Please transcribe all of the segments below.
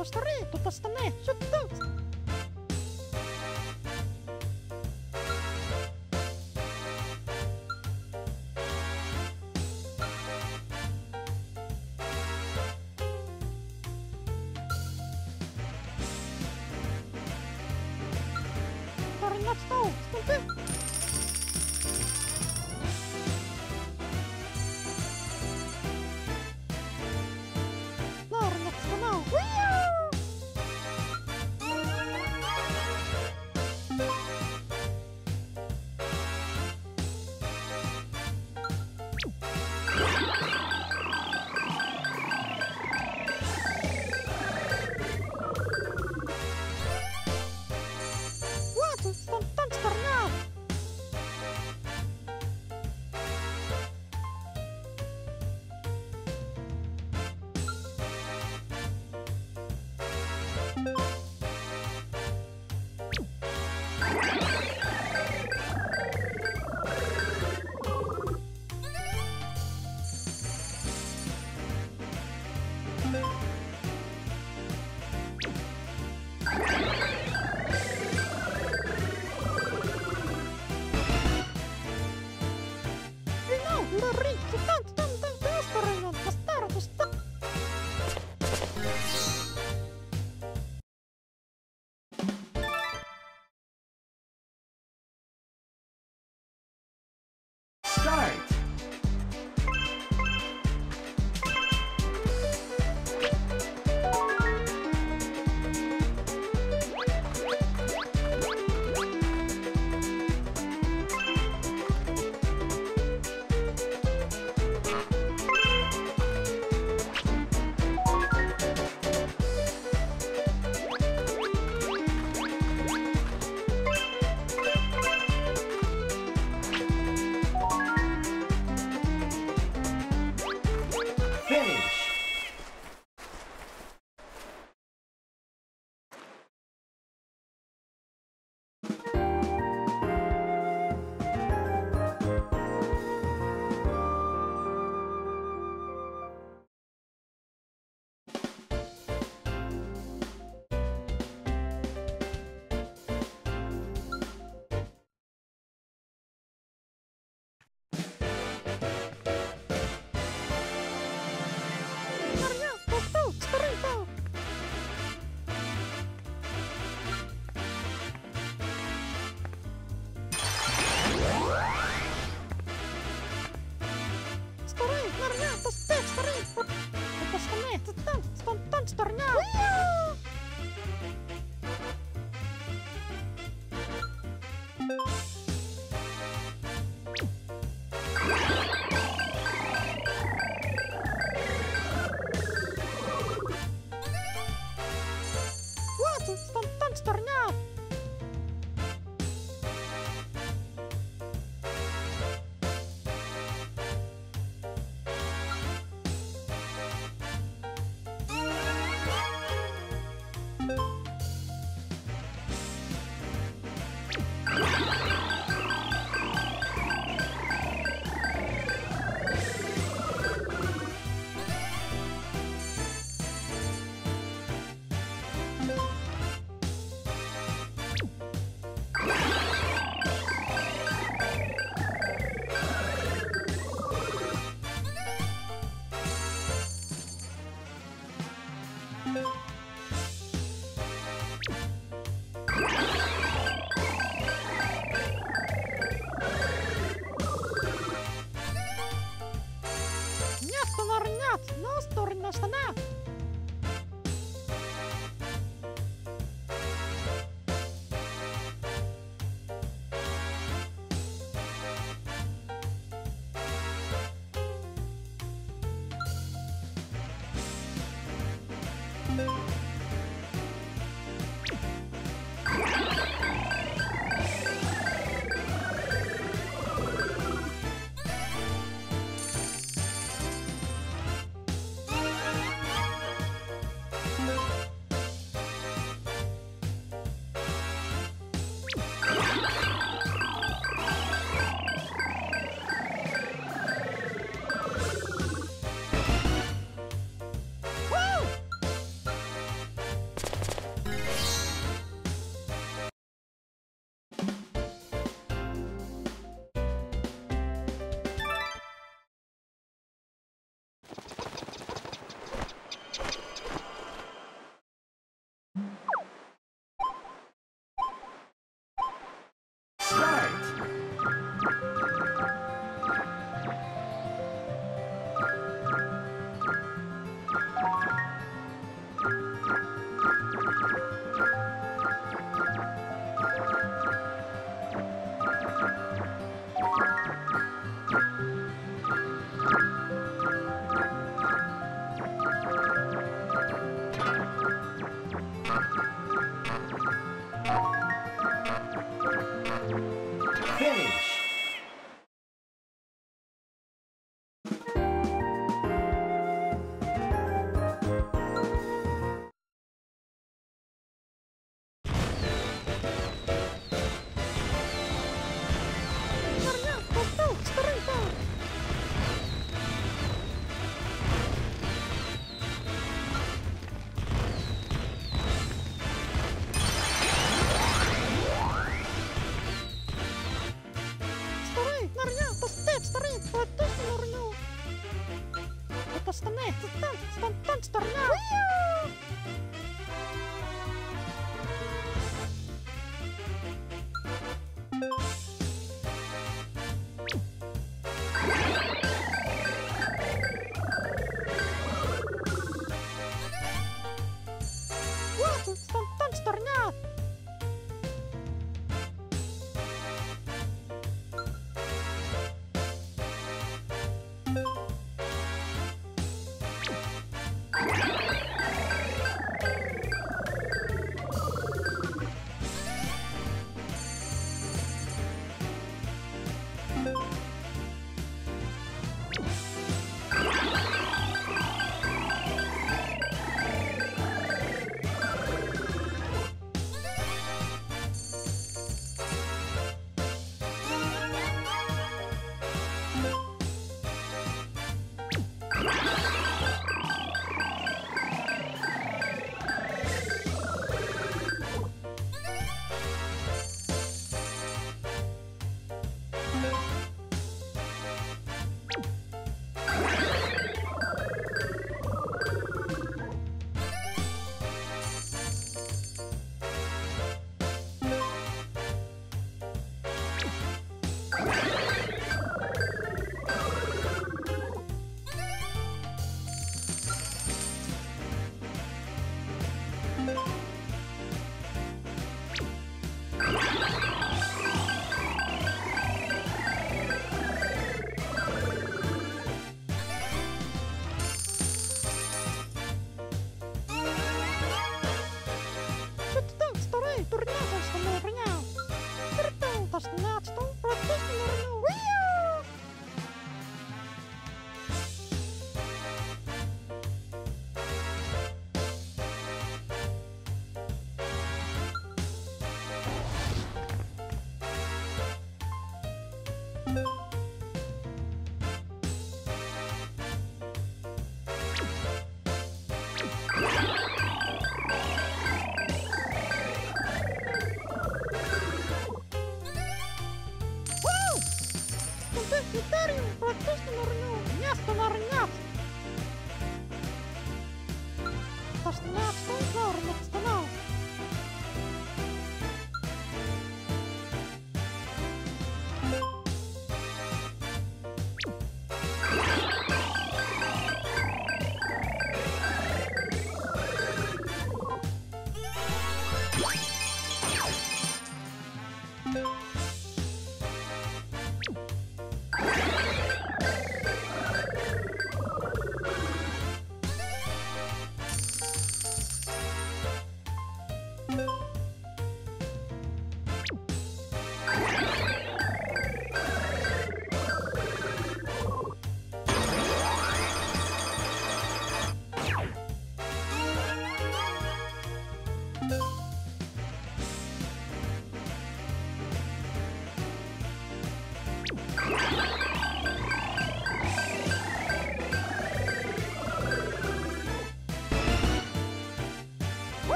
постареет, то постане. Що там?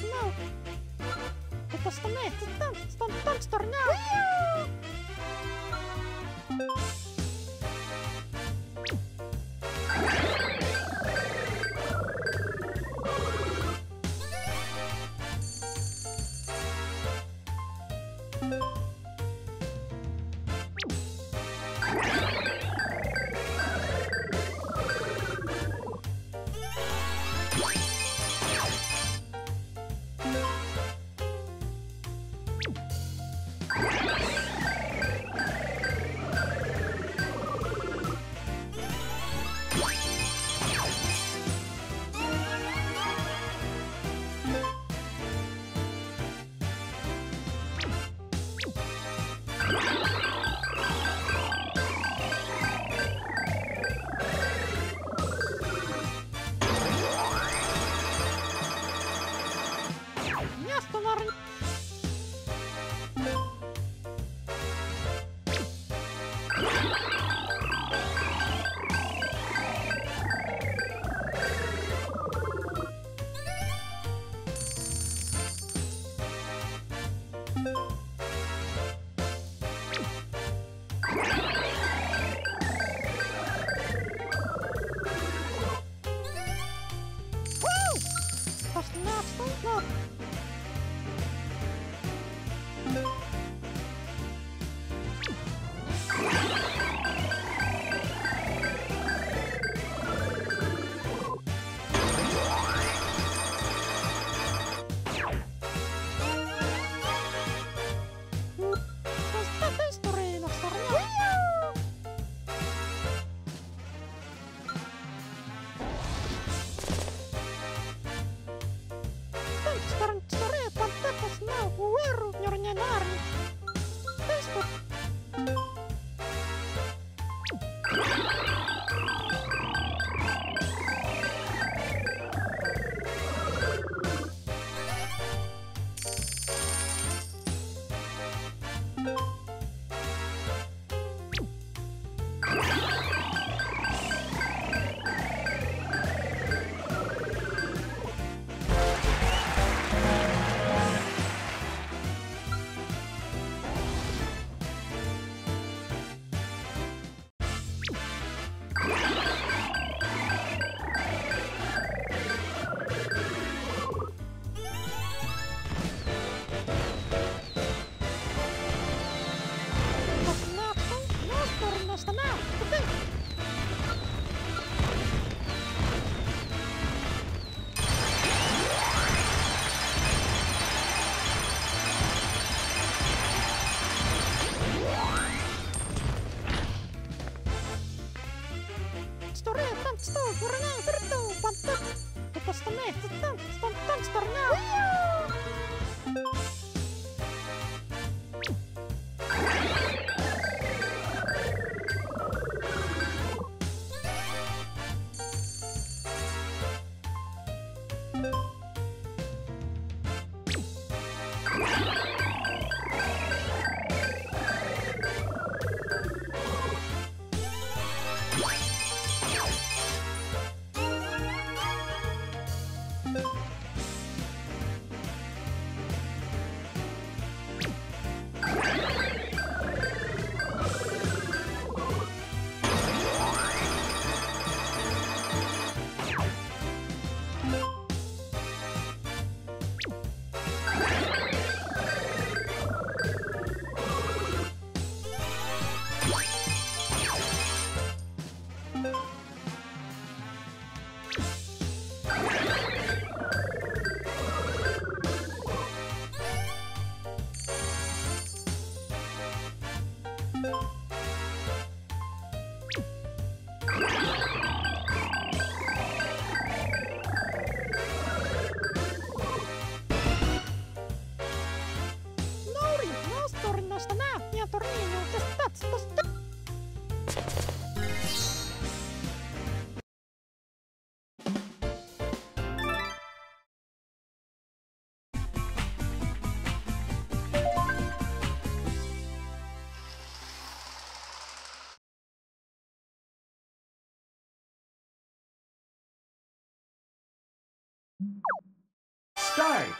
snow. It was the night of the dumpster now. start! Finish!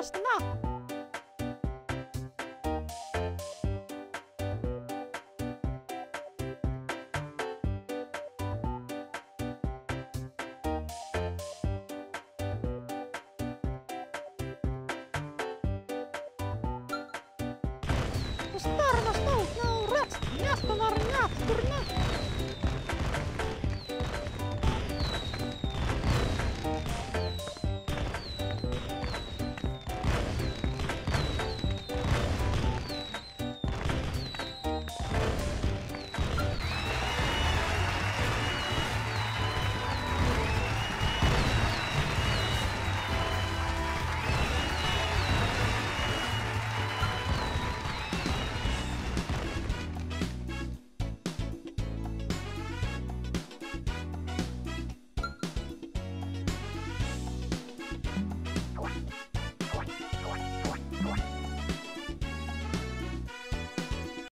Stop!